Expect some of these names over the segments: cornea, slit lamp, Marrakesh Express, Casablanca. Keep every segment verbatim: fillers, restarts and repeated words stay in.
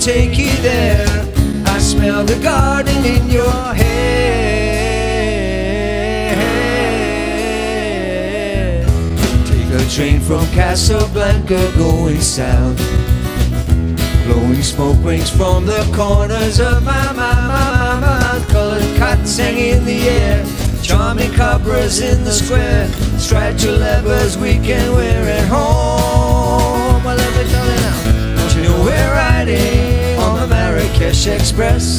take you there. I smell the garden in your hair. Take a train from Casablanca going south. Blowing smoke rings from the corners of my mouth. Colored cots hang in the air. Charming cobras in the square. Striped leathers we can wear at home. Well, let me tell you now. Don't you know we're riding on the Marrakesh Express?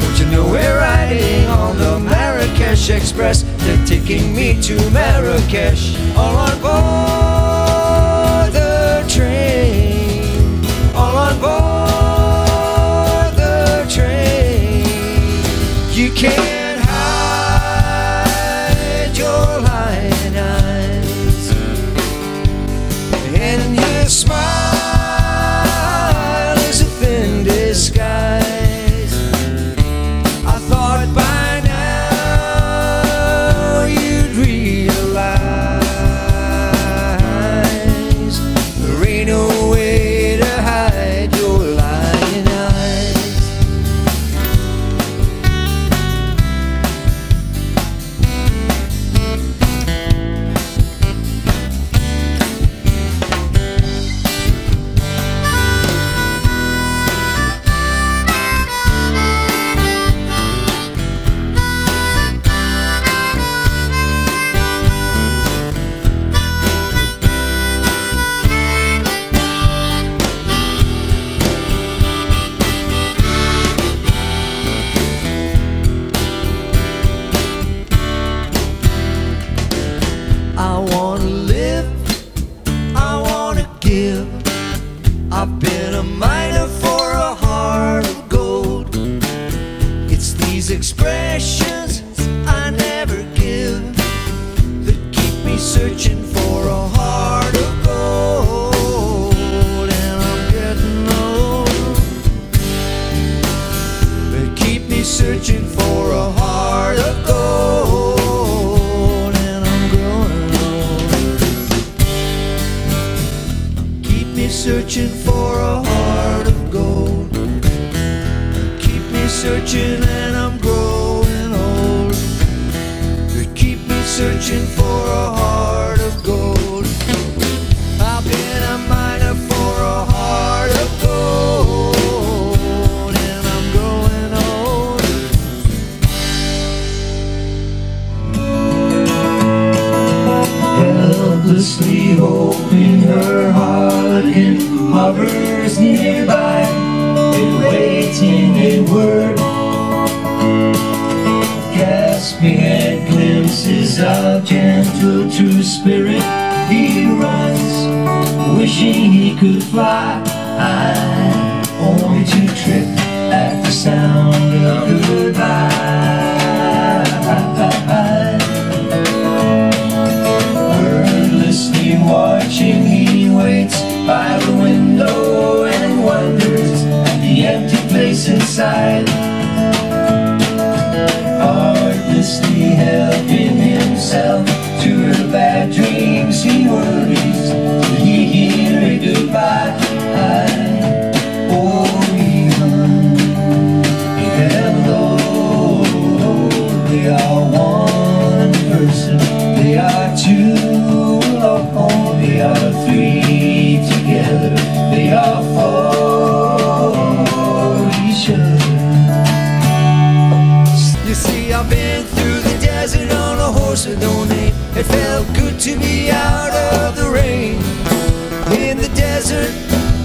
Don't you know we're riding on the Marrakesh Express? They're taking me to Marrakesh. All on board the train. All on board the train. You can't I've been a miner for a heart of gold. It's these expressions I never give that keep me searching for a heart of gold. And I'm getting old. They keep me searching for a heart of gold. Searching for a heart of gold. Keep me searching and I'm growing old. They keep me searching for a heart of gold. I've been a miner for a heart of gold. And I'm growing old. Helplessly holding her heart in lovers nearby, they're waiting a word, gasping at glimpses of gentle true spirit. He runs, wishing he could fly, only to trip at the sound of goodbye. Wordlessly watching, he waits by the window and wonders at the empty place inside. Heartlessly helping himself to her bad dreams, he worries that he hear a goodbye. Oh, we run, hello, they are one person, they are two, oh, they are three. They are for each other. You see, I've been through the desert on a horse I don't name. It felt good to be out of the rain. In the desert,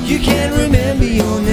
you can't remember your name.